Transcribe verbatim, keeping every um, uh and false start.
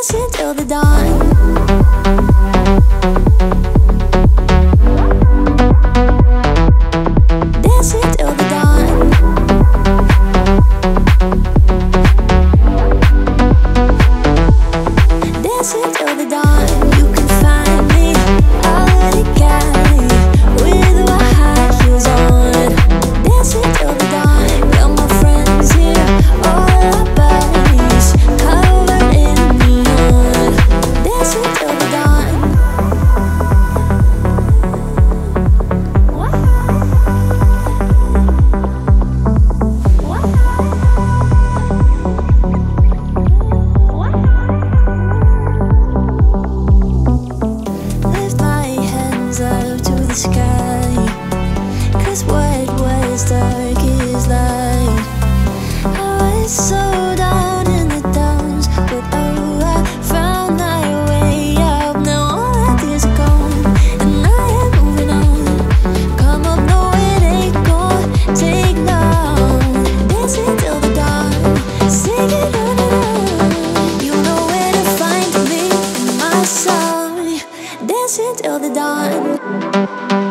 dancing till the dawn. Dancing till the dawn. Dancing till the dawn. You can find me, all you got. Sky, cause what was dark is light. I was so down in the downs, but oh, I found my way out. Now all that is gone, and I am moving on. Come up, no, it ain't gonna take long. Dancing till the dawn, singing on and on. You know where to find me in my song. Dancing till the dawn.